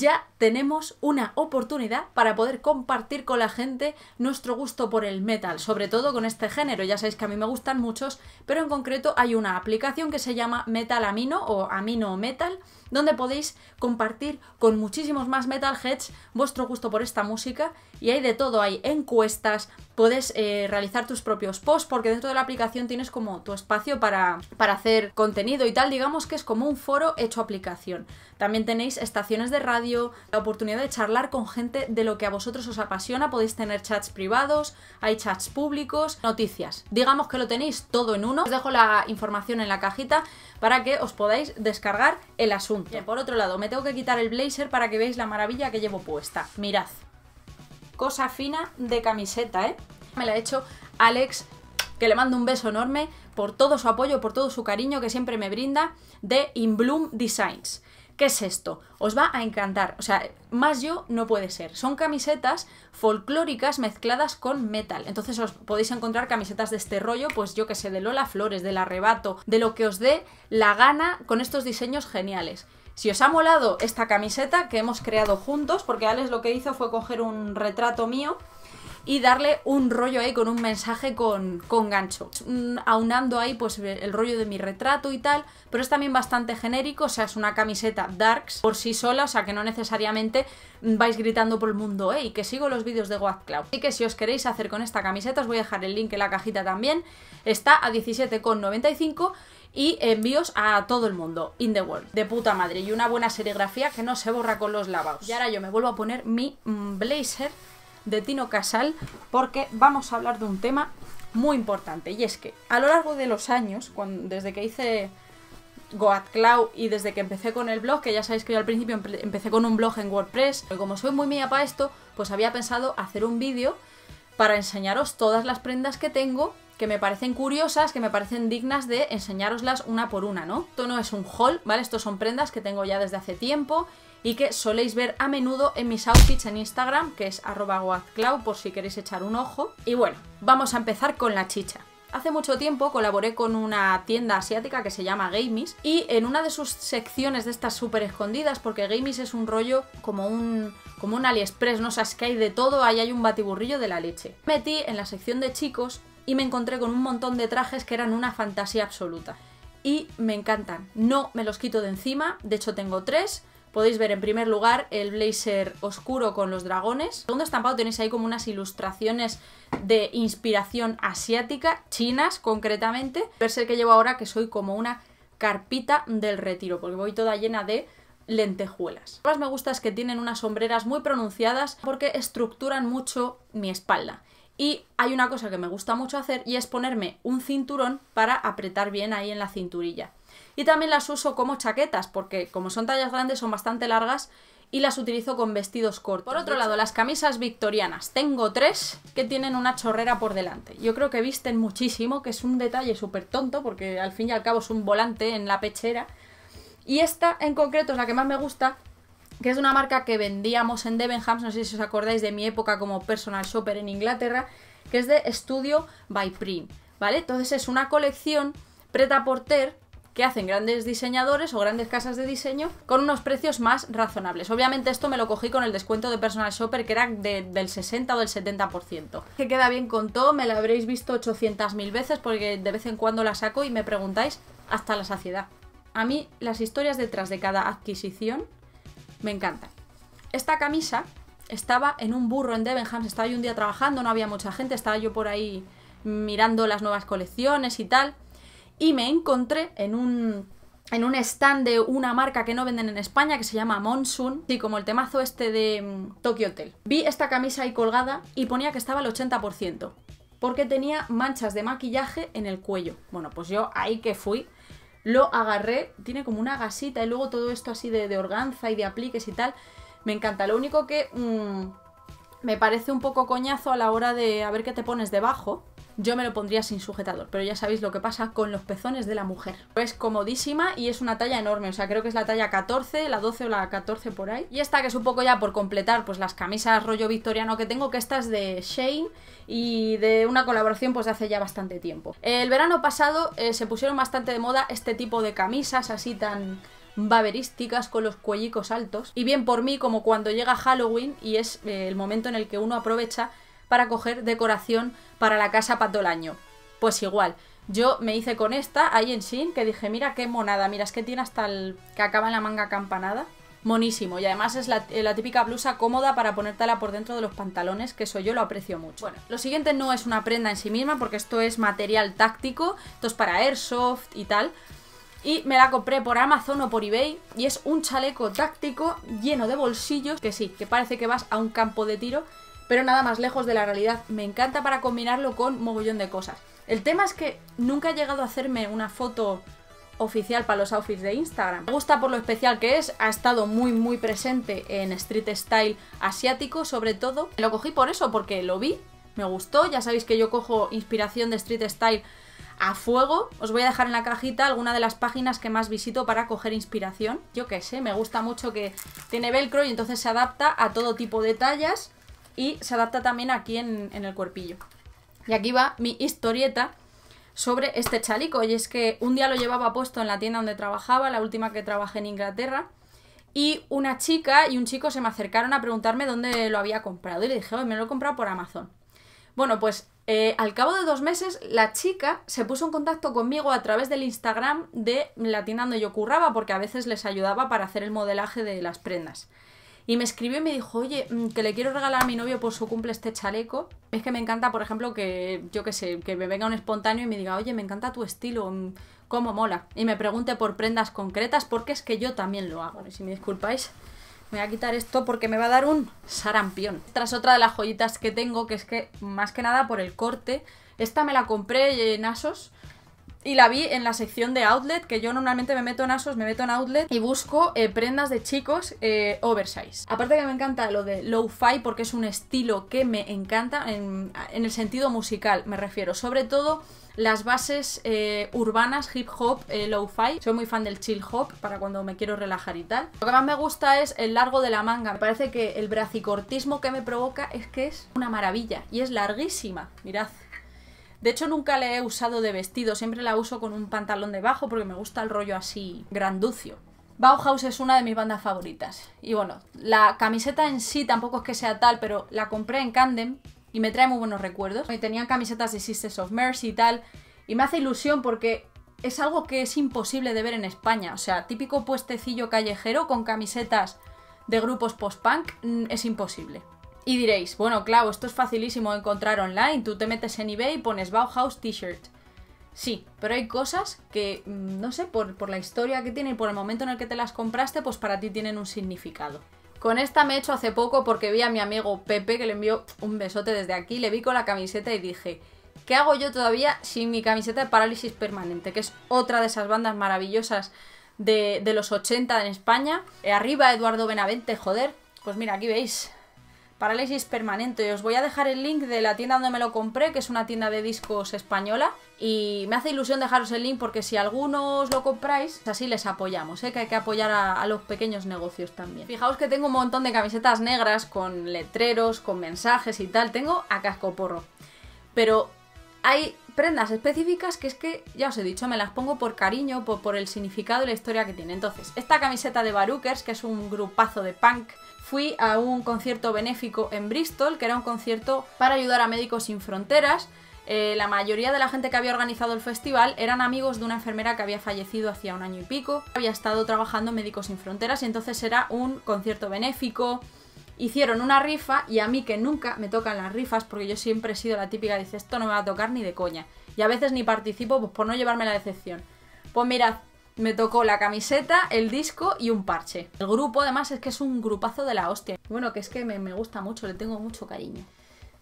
ya tenemos una oportunidad para poder compartir con la gente nuestro gusto por el metal, sobre todo con este género. Ya sabéis que a mí me gustan muchos, pero en concreto hay una aplicación que se llama Metal Amino o Amino Metal, donde podéis compartir con muchísimos más metalheads vuestro gusto por esta música, y hay de todo, hay encuestas, puedes realizar tus propios posts, porque dentro de la aplicación tienes como tu espacio para hacer contenido y tal, digamos que es como un foro hecho aplicación. También tenéis estaciones de radio, la oportunidad de charlar con gente de lo que a vosotros os apasiona, podéis tener chats privados, hay chats públicos, noticias, digamos que lo tenéis todo en uno. Os dejo la información en la cajita para que os podáis descargar el asunto. Bien, por otro lado, me tengo que quitar el blazer para que veáis la maravilla que llevo puesta. Mirad, cosa fina de camiseta, ¿eh? Me la ha hecho Alex, que le mando un beso enorme por todo su apoyo, por todo su cariño que siempre me brinda, de In Bloom Designs. ¿Qué es esto? Os va a encantar, o sea, más yo no puede ser. Son camisetas folclóricas mezcladas con metal. Entonces os podéis encontrar camisetas de este rollo, pues yo que sé, de Lola Flores, del Arrebato, de lo que os dé la gana, con estos diseños geniales. Si os ha molado esta camiseta que hemos creado juntos, porque Alex lo que hizo fue coger un retrato mío y darle un rollo ahí con un mensaje con gancho, aunando ahí pues el rollo de mi retrato y tal, pero es también bastante genérico, o sea, es una camiseta darks por sí sola, o sea que no necesariamente vais gritando por el mundo, y que sigo los vídeos de WadCloud. Así que si os queréis hacer con esta camiseta, os voy a dejar el link en la cajita también, está a 17,95 € y envíos a todo el mundo, in the world, de puta madre, y una buena serigrafía que no se borra con los lavados. Y ahora yo me vuelvo a poner mi blazer de Tino Casal, porque vamos a hablar de un tema muy importante, y es que a lo largo de los años, desde que hice WadCloud y desde que empecé con el blog, que ya sabéis que yo al principio empecé con un blog en WordPress, y como soy muy mía para esto, pues había pensado hacer un vídeo para enseñaros todas las prendas que tengo, que me parecen curiosas, que me parecen dignas de enseñároslas una por una, ¿no? Esto no es un haul, ¿vale? Estos son prendas que tengo ya desde hace tiempo y que soléis ver a menudo en mis outfits en Instagram, que es @WadCloud, por si queréis echar un ojo. Y bueno, vamos a empezar con la chicha. Hace mucho tiempo colaboré con una tienda asiática que se llama Gamiss, y en una de sus secciones de estas súper escondidas, porque Gamiss es un rollo como un AliExpress, no o sea, es que hay de todo, ahí hay un batiburrillo de la leche. Me metí en la sección de chicos y me encontré con un montón de trajes que eran una fantasía absoluta. Y me encantan, no me los quito de encima, de hecho tengo 3... Podéis ver en primer lugar el blazer oscuro con los dragones. En segundo estampado tenéis ahí como unas ilustraciones de inspiración asiática, chinas concretamente. Ver el que llevo ahora, que soy como una carpita del retiro, porque voy toda llena de lentejuelas. Lo que más me gusta es que tienen unas sombreras muy pronunciadas porque estructuran mucho mi espalda. Y hay una cosa que me gusta mucho hacer y es ponerme un cinturón para apretar bien ahí en la cinturilla. Y también las uso como chaquetas, porque como son tallas grandes son bastante largas y las utilizo con vestidos cortos. Por otro lado, las camisas victorianas. Tengo 3 que tienen una chorrera por delante. Yo creo que visten muchísimo, que es un detalle súper tonto, porque al fin y al cabo es un volante en la pechera. Y esta en concreto es la que más me gusta, que es de una marca que vendíamos en Debenhams, no sé si os acordáis de mi época como personal shopper en Inglaterra, que es de Studio by Prim, ¿vale? Entonces es una colección prêt-à-porter que hacen grandes diseñadores o grandes casas de diseño con unos precios más razonables. Obviamente esto me lo cogí con el descuento de personal shopper, que era del 60 o del 70%. Que queda bien con todo, me la habréis visto 800.000 veces porque de vez en cuando la saco y me preguntáis hasta la saciedad. A mí las historias detrás de cada adquisición me encantan. Esta camisa estaba en un burro en Debenhams, estaba yo un día trabajando, no había mucha gente, estaba yo por ahí mirando las nuevas colecciones y tal, y me encontré en un stand de una marca que no venden en España, que se llama Monsoon, y como el temazo este de Tokyo Hotel. Vi esta camisa ahí colgada y ponía que estaba al 80%, porque tenía manchas de maquillaje en el cuello. Bueno, pues yo ahí que fui, lo agarré, tiene como una gasita y luego todo esto así de organza y de apliques y tal. Me encanta, lo único que me parece un poco coñazo a la hora de a ver qué te pones debajo. Yo me lo pondría sin sujetador, pero ya sabéis lo que pasa con los pezones de la mujer. Es comodísima y es una talla enorme, o sea, creo que es la talla 14, la 12 o la 14 por ahí. Y esta, que es un poco ya por completar pues las camisas rollo victoriano que tengo, que esta es de Shein y de una colaboración pues de hace ya bastante tiempo. El verano pasado se pusieron bastante de moda este tipo de camisas así tan baberísticas con los cuellicos altos. Y bien por mí, como cuando llega Halloween y es el momento en el que uno aprovecha para coger decoración para la casa para todo el año. Pues igual, yo me hice con esta ahí en Shein, que dije, mira qué monada, mira, es que tiene hasta el que acaba en la manga campanada. Monísimo, y además es la típica blusa cómoda para ponértela por dentro de los pantalones, que eso yo lo aprecio mucho. Bueno, lo siguiente no es una prenda en sí misma, porque esto es material táctico, esto es para airsoft y tal. Y me la compré por Amazon o por eBay, y es un chaleco táctico lleno de bolsillos, que sí, que parece que vas a un campo de tiro, pero nada más lejos de la realidad. Me encanta para combinarlo con mogollón de cosas. El tema es que nunca he llegado a hacerme una foto oficial para los outfits de Instagram. Me gusta por lo especial que es, ha estado muy presente en street style asiático sobre todo. Lo cogí por eso, porque lo vi, me gustó, ya sabéis que yo cojo inspiración de street style a fuego. Os voy a dejar en la cajita alguna de las páginas que más visito para coger inspiración. Yo qué sé, me gusta mucho que tiene velcro y entonces se adapta a todo tipo de tallas y se adapta también aquí en el cuerpillo. Y aquí va mi historieta sobre este chaleco, y es que un día lo llevaba puesto en la tienda donde trabajaba, la última que trabajé en Inglaterra, y una chica y un chico se me acercaron a preguntarme dónde lo había comprado, y le dije, oye, me lo he comprado por Amazon. Bueno, pues al cabo de 2 meses la chica se puso en contacto conmigo a través del Instagram de la tienda donde yo curraba, porque a veces les ayudaba para hacer el modelaje de las prendas. Y me escribió y me dijo, oye, que le quiero regalar a mi novio por su cumple este chaleco. Es que me encanta, por ejemplo, que yo qué sé, que me venga un espontáneo y me diga, oye, me encanta tu estilo, cómo mola. Y me pregunte por prendas concretas, porque es que yo también lo hago. Bueno, y si me disculpáis, me voy a quitar esto porque me va a dar un sarampión. Tras otra de las joyitas que tengo, que es que más que nada por el corte, esta me la compré en ASOS. Y la vi en la sección de outlet, que yo normalmente me meto en ASOS, me meto en outlet y busco prendas de chicos oversize. Aparte que me encanta lo de lo-fi, porque es un estilo que me encanta en el sentido musical, me refiero. Sobre todo las bases urbanas, hip hop, lo-fi. Soy muy fan del chill hop para cuando me quiero relajar y tal. Lo que más me gusta es el largo de la manga. Me parece que el bracicortismo que me provoca es que es una maravilla y es larguísima. Mirad. De hecho nunca la he usado de vestido, siempre la uso con un pantalón debajo porque me gusta el rollo así granducio. Bauhaus es una de mis bandas favoritas. Y bueno, la camiseta en sí tampoco es que sea tal, pero la compré en Camden y me trae muy buenos recuerdos. Y tenían camisetas de Sisters of Mercy y tal, y me hace ilusión porque es algo que es imposible de ver en España. O sea, típico puestecillo callejero con camisetas de grupos post-punk es imposible. Y diréis, bueno, claro, esto es facilísimo de encontrar online, tú te metes en eBay y pones Bauhaus t-shirt. Sí, pero hay cosas que, no sé, por la historia que tienen y por el momento en el que te las compraste, pues para ti tienen un significado. Con esta me he hecho hace poco porque vi a mi amigo Pepe, que le envió un besote desde aquí, le vi con la camiseta y dije, ¿qué hago yo todavía sin mi camiseta de Parálisis Permanente? Que es otra de esas bandas maravillosas de los 80 en España. Arriba Eduardo Benavente, joder, pues mira, aquí veis... Parálisis Permanente, os voy a dejar el link de la tienda donde me lo compré, que es una tienda de discos española, y me hace ilusión dejaros el link porque si algunos lo compráis, así les apoyamos, que hay que apoyar a los pequeños negocios también. Fijaos que tengo un montón de camisetas negras con letreros, con mensajes y tal, tengo a cascoporro, pero hay prendas específicas que es que, ya os he dicho, me las pongo por cariño, por el significado y la historia que tiene. Entonces, esta camiseta de Barukers, que es un grupazo de punk, fui a un concierto benéfico en Bristol, que era un concierto para ayudar a Médicos Sin Fronteras. La mayoría de la gente que había organizado el festival eran amigos de una enfermera que había fallecido hacía 1 año y pico. Había estado trabajando en Médicos Sin Fronteras y entonces era un concierto benéfico. Hicieron una rifa y a mí que nunca me tocan las rifas, porque yo siempre he sido la típica que dice esto no me va a tocar ni de coña. Y a veces ni participo pues por no llevarme la decepción. Pues mirad, me tocó la camiseta, el disco y un parche. El grupo además es que es un grupazo de la hostia. Bueno, que es que me gusta mucho, le tengo mucho cariño.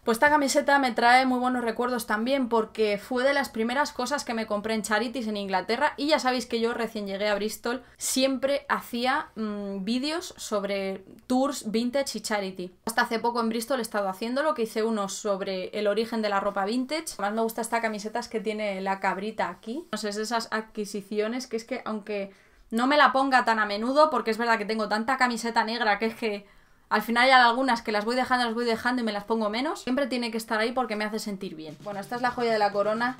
Pues esta camiseta me trae muy buenos recuerdos también porque fue de las primeras cosas que me compré en Charities en Inglaterra y ya sabéis que yo recién llegué a Bristol siempre hacía vídeos sobre tours vintage y charity. Hasta hace poco en Bristol he estado haciéndolo, que hice uno sobre el origen de la ropa vintage. Lo que más me gusta esta camiseta es que tiene la cabrita aquí. Entonces esas adquisiciones que es que aunque no me la ponga tan a menudo, porque es verdad que tengo tanta camiseta negra que es que... al final hay algunas que las voy dejando y me las pongo menos. Siempre tiene que estar ahí porque me hace sentir bien. Bueno, esta es la joya de la corona.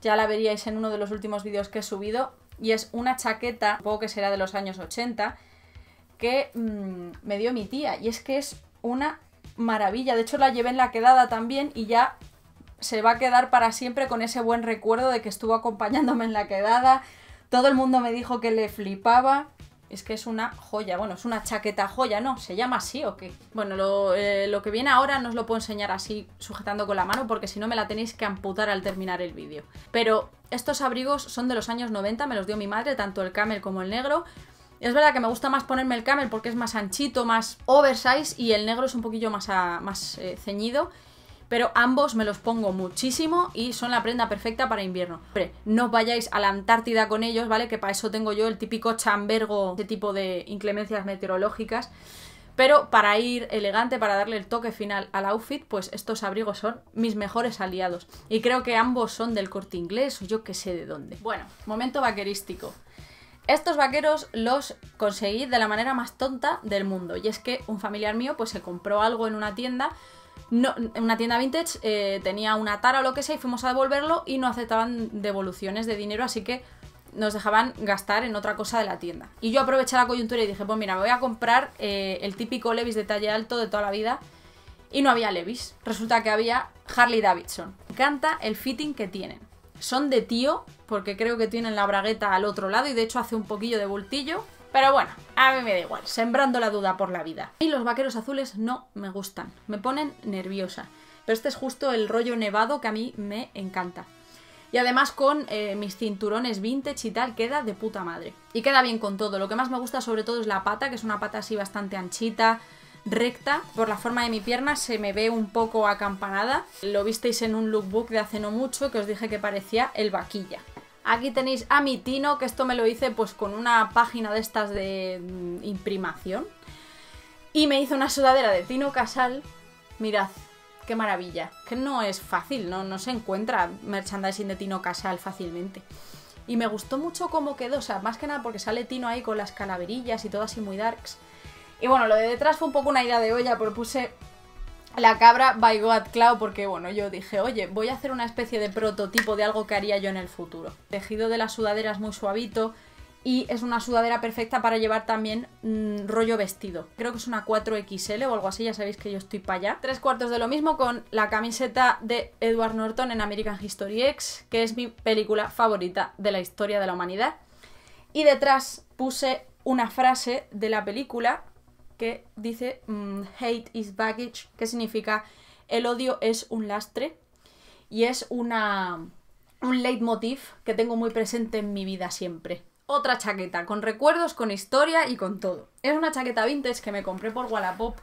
Ya la veríais en uno de los últimos vídeos que he subido. y es una chaqueta, supongo que será de los años 80, que me dio mi tía, y es que es una maravilla. De hecho, la llevé en la quedada también y ya se va a quedar para siempre con ese buen recuerdo de que estuvo acompañándome en la quedada. Todo el mundo me dijo que le flipaba. Es que es una joya. Bueno, es una chaqueta joya, ¿no? ¿Se llama así o qué? Bueno, lo que viene ahora no os lo puedo enseñar así sujetando con la mano, porque si no me la tenéis que amputar al terminar el vídeo. Pero estos abrigos son de los años 90, me los dio mi madre, tanto el camel como el negro. Es verdad que me gusta más ponerme el camel porque es más anchito, más oversize, y el negro es un poquillo más ceñido. Pero ambos me los pongo muchísimo y son la prenda perfecta para invierno. Hombre, no os vayáis a la Antártida con ellos, ¿vale? Que para eso tengo yo el típico chambergo, ese tipo de inclemencias meteorológicas. Pero para ir elegante, para darle el toque final al outfit, pues estos abrigos son mis mejores aliados. Y creo que ambos son del Corte Inglés o yo que sé de dónde. Bueno, momento vaquerístico. Estos vaqueros los conseguí de la manera más tonta del mundo. Y es que un familiar mío pues se compró algo en una tienda. No, en una tienda vintage, tenía una tara o lo que sea, y fuimos a devolverlo y no aceptaban devoluciones de dinero, así que nos dejaban gastar en otra cosa de la tienda. Y yo aproveché la coyuntura y dije, pues mira, me voy a comprar el típico Levi's de talle alto de toda la vida, y no había Levi's. Resulta que había Harley Davidson. Me encanta el fitting que tienen. Son de tío, porque creo que tienen la bragueta al otro lado y de hecho hace un poquillo de bultillo. Pero bueno, a mí me da igual, sembrando la duda por la vida. Y los vaqueros azules no me gustan, me ponen nerviosa. Pero este es justo el rollo nevado que a mí me encanta. Y además con mis cinturones vintage y tal, queda de puta madre. Y queda bien con todo. Lo que más me gusta sobre todo es la pata, que es una pata así bastante anchita, recta. Por la forma de mi pierna se me ve un poco acampanada. Lo visteis en un lookbook de hace no mucho que os dije que parecía el vaquilla. Aquí tenéis a mi tino, que esto me lo hice pues con una página de estas de imprimación. Y me hizo una sudadera de Tino Casal. Mirad, qué maravilla. Que no es fácil, no se encuentra merchandising de Tino Casal fácilmente. Y me gustó mucho cómo quedó, o sea, más que nada porque sale Tino ahí con las calaverillas y todo así muy darks. Y bueno, lo de detrás fue un poco una idea de olla, pero puse la cabra by WadCloud porque, bueno, yo dije, oye, voy a hacer una especie de prototipo de algo que haría yo en el futuro. El tejido de la sudadera es muy suavito y es una sudadera perfecta para llevar también rollo vestido. Creo que es una 4XL o algo así, ya sabéis que yo estoy para allá. 3/4 de lo mismo con la camiseta de Edward Norton en American History X, que es mi película favorita de la historia de la humanidad. Y detrás puse una frase de la película que dice hate is baggage, que significa el odio es un lastre, y es un leitmotiv que tengo muy presente en mi vida siempre. Otra chaqueta con recuerdos, con historia y con todo. Es una chaqueta vintage que me compré por Wallapop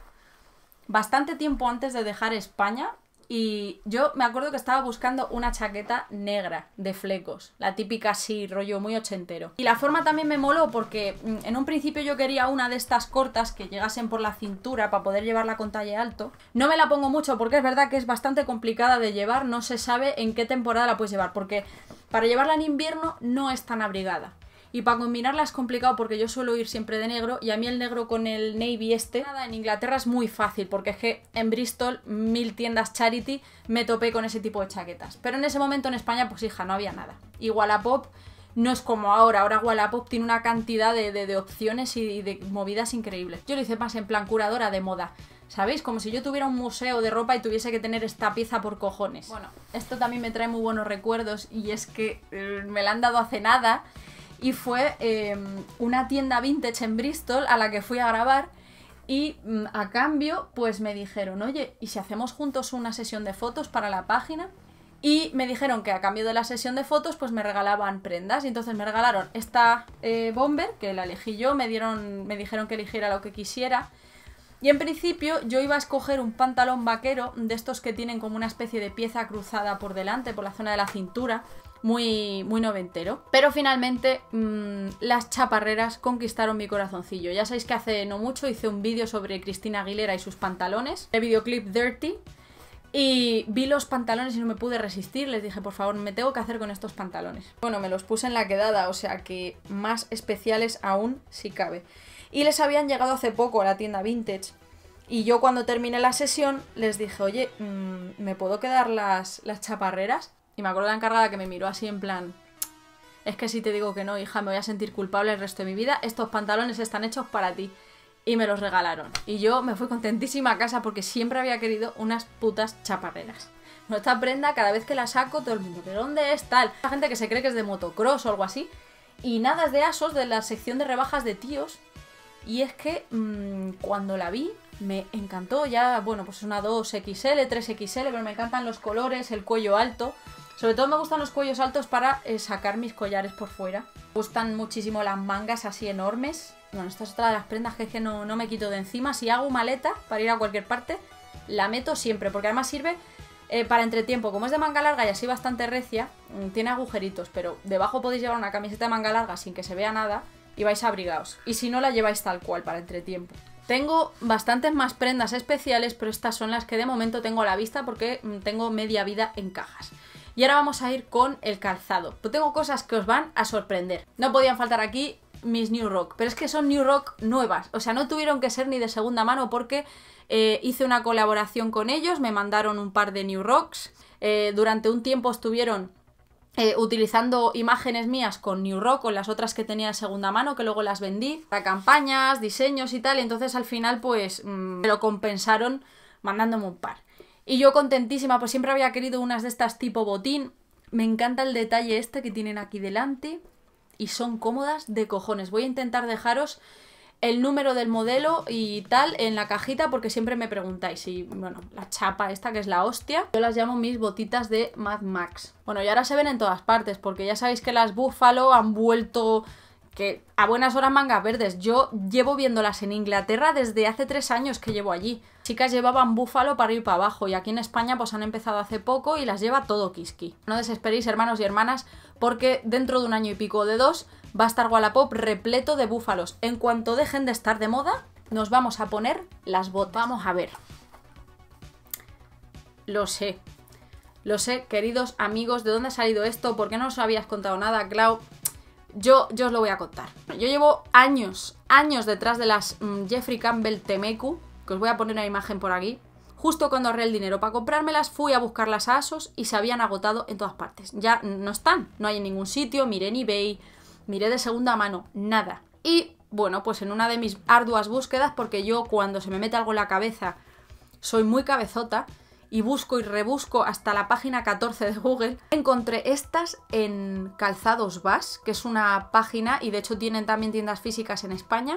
bastante tiempo antes de dejar España, y yo me acuerdo que estaba buscando una chaqueta negra de flecos, la típica así, rollo muy ochentero. Y la forma también me moló porque en un principio yo quería una de estas cortas que llegasen por la cintura para poder llevarla con talle alto. No me la pongo mucho porque es verdad que es bastante complicada de llevar, no se sabe en qué temporada la puedes llevar, porque para llevarla en invierno no es tan abrigada. Y para combinarla es complicado porque yo suelo ir siempre de negro, y a mí el negro con el navy este, nada, en Inglaterra es muy fácil porque es que en Bristol, 1000 tiendas charity, me topé con ese tipo de chaquetas. Pero en ese momento en España, pues hija, no había nada. Y Wallapop no es como ahora. Ahora Wallapop tiene una cantidad de opciones y de movidas increíbles. Yo lo hice más en plan curadora de moda, ¿sabéis? Como si yo tuviera un museo de ropa y tuviese que tener esta pieza por cojones. Bueno, esto también me trae muy buenos recuerdos, y es que me la han dado hace nada. Y fue una tienda vintage en Bristol a la que fui a grabar, y a cambio pues me dijeron, oye, ¿y si hacemos juntos una sesión de fotos para la página? Y me dijeron que a cambio de la sesión de fotos pues me regalaban prendas, y entonces me regalaron esta bomber, que la elegí yo, me dijeron que eligiera lo que quisiera. Y en principio yo iba a escoger un pantalón vaquero de estos que tienen como una especie de pieza cruzada por delante, por la zona de la cintura, muy, muy noventero. Pero finalmente las chaparreras conquistaron mi corazoncillo. Ya sabéis que hace no mucho hice un vídeo sobre Cristina Aguilera y sus pantalones, el videoclip Dirty, y vi los pantalones y no me pude resistir. Les dije, por favor, me tengo que hacer con estos pantalones. Bueno, me los puse en la quedada, o sea que más especiales aún si cabe. Y les habían llegado hace poco a la tienda vintage. Y yo cuando terminé la sesión les dije, oye, ¿me puedo quedar las chaparreras? Y me acuerdo de la encargada que me miró así en plan, es que si te digo que no, hija, me voy a sentir culpable el resto de mi vida, estos pantalones están hechos para ti. Y me los regalaron. Y yo me fui contentísima a casa porque siempre había querido unas putas chaparreras. Bueno, esta prenda cada vez que la saco todo el mundo, ¿pero dónde es tal? La gente que se cree que es de motocross o algo así. Y nada, es de ASOS, de la sección de rebajas de tíos. Y es que cuando la vi me encantó. Ya, bueno, pues es una 2XL, 3XL, pero me encantan los colores, el cuello alto. Sobre todo me gustan los cuellos altos para sacar mis collares por fuera. Me gustan muchísimo las mangas así enormes. Bueno, esta es otra de las prendas que es que no me quito de encima. Si hago maleta para ir a cualquier parte, la meto siempre, porque además sirve para entretiempo. Como es de manga larga y así bastante recia, tiene agujeritos, pero debajo podéis llevar una camiseta de manga larga sin que se vea nada y vais abrigados. Y si no, la lleváis tal cual para entretiempo. Tengo bastantes más prendas especiales, pero estas son las que de momento tengo a la vista porque tengo media vida en cajas. Y ahora vamos a ir con el calzado. Pues tengo cosas que os van a sorprender. No podían faltar aquí mis New Rock, pero es que son New Rock nuevas, o sea, no tuvieron que ser ni de segunda mano porque hice una colaboración con ellos, me mandaron un par de New Rocks, durante un tiempo estuvieron utilizando imágenes mías con New Rock, con las otras que tenía de segunda mano, que luego las vendí, para campañas, diseños y tal, y entonces al final pues me lo compensaron mandándome un par. Y yo contentísima, pues siempre había querido unas de estas tipo botín, me encanta el detalle este que tienen aquí delante. Y son cómodas de cojones. Voy a intentar dejaros el número del modelo y tal en la cajita porque siempre me preguntáis. Y bueno, la chapa esta que es la hostia. Yo las llamo mis botitas de Mad Max. Bueno, y ahora se ven en todas partes porque ya sabéis que las Buffalo han vuelto que a buenas horas mangas verdes. Yo llevo viéndolas en Inglaterra desde hace 3 años que llevo allí. Chicas llevaban Buffalo para ir para abajo y aquí en España pues han empezado hace poco y las lleva todo Kiski. No desesperéis, hermanos y hermanas, porque dentro de 1 año y pico o de 2 va a estar Wallapop repleto de búfalos. En cuanto dejen de estar de moda, nos vamos a poner las botas. Vamos a ver. Lo sé, queridos amigos, ¿de dónde ha salido esto? ¿Por qué no os habías contado nada, Clau? Yo os lo voy a contar. Yo llevo años detrás de las Jeffrey Campbell Temeku, que os voy a poner una imagen por aquí. Justo cuando ahorré el dinero para comprármelas, fui a buscarlas a ASOS y se habían agotado en todas partes. Ya no están, no hay en ningún sitio, miré en eBay, miré de segunda mano, nada. Y bueno, pues en una de mis arduas búsquedas, porque yo cuando se me mete algo en la cabeza soy muy cabezota, y busco y rebusco hasta la página 14 de Google, encontré estas en Calzados Vas, que es una página, y de hecho tienen también tiendas físicas en España,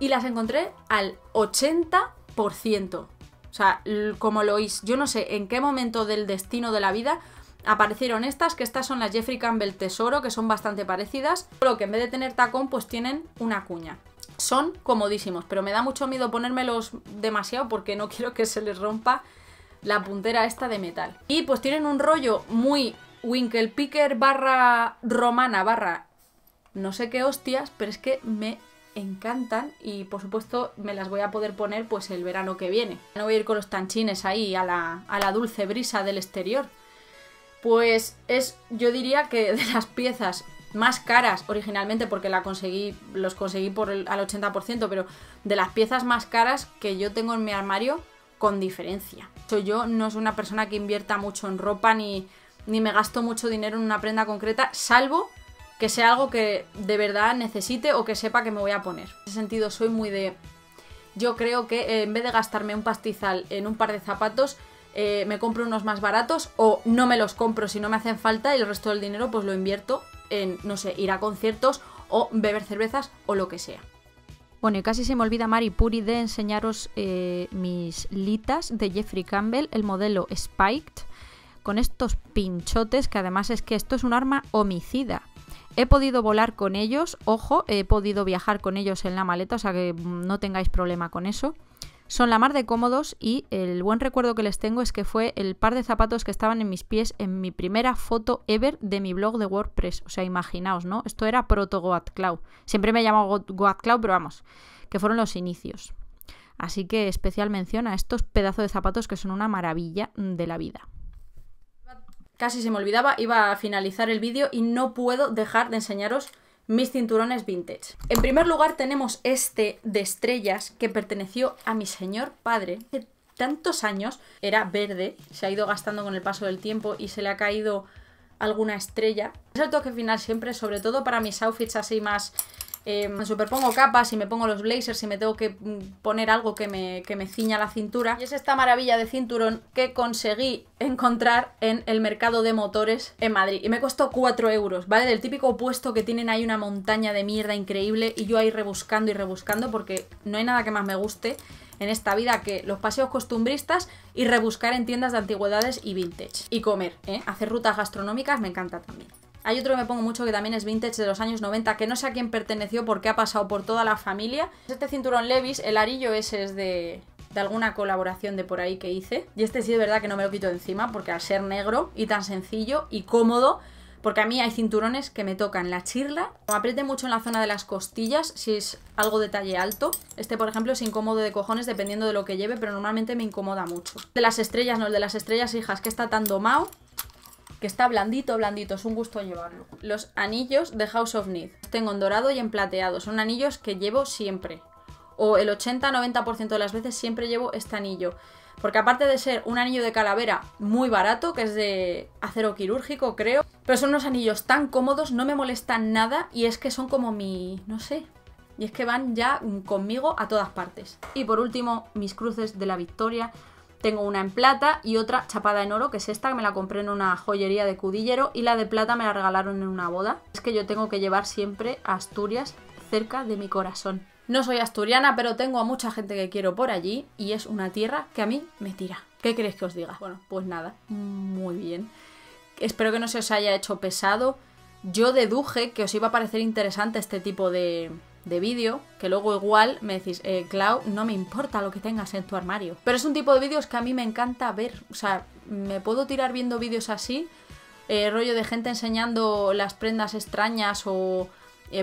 y las encontré al 80%. O sea, como lo oís, yo no sé en qué momento del destino de la vida aparecieron estas, que estas son las Jeffrey Campbell Tesoro, que son bastante parecidas, solo que en vez de tener tacón, pues tienen una cuña. Son comodísimos, pero me da mucho miedo ponérmelos demasiado porque no quiero que se les rompa la puntera esta de metal. Y pues tienen un rollo muy Winkelpicker barra romana barra no sé qué hostias, pero es que me encantan y por supuesto me las voy a poder poner pues el verano que viene. No voy a ir con los tanchines ahí a la dulce brisa del exterior. Pues es, yo diría que de las piezas más caras originalmente, porque los conseguí por al 80%, pero de las piezas más caras que yo tengo en mi armario, con diferencia. Yo no soy una persona que invierta mucho en ropa ni me gasto mucho dinero en una prenda concreta, salvo que sea algo que de verdad necesite o que sepa que me voy a poner. En ese sentido soy muy de... Yo creo que en vez de gastarme un pastizal en un par de zapatos, me compro unos más baratos o no me los compro si no me hacen falta y el resto del dinero pues lo invierto en, no sé, ir a conciertos o beber cervezas o lo que sea. Bueno, y casi se me olvida, Mari Puri, de enseñaros mis litas de Jeffrey Campbell, el modelo Spiked, con estos pinchotes, que además es que esto es un arma homicida. He podido volar con ellos, ojo, he podido viajar con ellos en la maleta, o sea que no tengáis problema con eso. Son la mar de cómodos y el buen recuerdo que les tengo es que fue el par de zapatos que estaban en mis pies en mi primera foto ever de mi blog de WordPress. O sea, imaginaos, ¿no? Esto era proto WadCloud. Siempre me he llamado WadCloud, pero vamos, que fueron los inicios. Así que especial mención a estos pedazos de zapatos que son una maravilla de la vida. Casi se me olvidaba, iba a finalizar el vídeo y no puedo dejar de enseñaros mis cinturones vintage. En primer lugar tenemos este de estrellas que perteneció a mi señor padre hace tantos años. Era verde, se ha ido gastando con el paso del tiempo y se le ha caído alguna estrella. Es el toque final siempre, sobre todo para mis outfits así más... me superpongo capas y me pongo los blazers y me tengo que poner algo que me ciña la cintura. Y es esta maravilla de cinturón que conseguí encontrar en el mercado de motores en Madrid. Y me costó 4 euros, ¿vale? Del típico puesto que tienen ahí una montaña de mierda increíble y yo ahí rebuscando y rebuscando porque no hay nada que más me guste en esta vida que los paseos costumbristas y rebuscar en tiendas de antigüedades y vintage. Y comer, ¿eh? Hacer rutas gastronómicas me encanta también. Hay otro que me pongo mucho que también es vintage de los años 90, que no sé a quién perteneció porque ha pasado por toda la familia. Este cinturón Levi's, el arillo ese es de alguna colaboración de por ahí que hice. Y este sí de verdad que no me lo quito de encima porque al ser negro y tan sencillo y cómodo, porque a mí hay cinturones que me tocan la chirla, me apriete mucho en la zona de las costillas si es algo de talle alto. Este por ejemplo es incómodo de cojones dependiendo de lo que lleve, pero normalmente me incomoda mucho. De las estrellas, no, el de las estrellas, hijas, que está tan domado, que está blandito, blandito, es un gusto llevarlo. Los anillos de House of Need. Tengo en dorado y en plateado, son anillos que llevo siempre. O el 80-90% de las veces siempre llevo este anillo. Porque aparte de ser un anillo de calavera muy barato, que es de acero quirúrgico creo, pero son unos anillos tan cómodos, no me molestan nada y es que son como mi... no sé... Y es que van ya conmigo a todas partes. Y por último, mis cruces de la Victoria. Tengo una en plata y otra chapada en oro, que es esta, que me la compré en una joyería de Cudillero, y la de plata me la regalaron en una boda. Es que yo tengo que llevar siempre a Asturias cerca de mi corazón. No soy asturiana, pero tengo a mucha gente que quiero por allí y es una tierra que a mí me tira. ¿Qué queréis que os diga? Bueno, pues nada, muy bien. Espero que no se os haya hecho pesado. Yo deduje que os iba a parecer interesante este tipo de vídeo, que luego igual me decís, Clau, no me importa lo que tengas en tu armario. Pero es un tipo de vídeos que a mí me encanta ver, o sea, me puedo tirar viendo vídeos así, rollo de gente enseñando las prendas extrañas o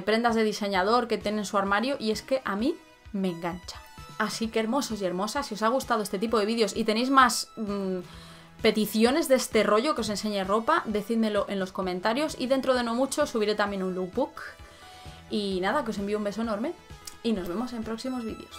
prendas de diseñador que tienen en su armario, y es que a mí me engancha. Así que hermosos y hermosas, si os ha gustado este tipo de vídeos y tenéis más... peticiones de este rollo que os enseñe ropa, decídmelo en los comentarios y dentro de no mucho subiré también un lookbook. Y nada, que os envío un beso enorme y nos vemos en próximos vídeos.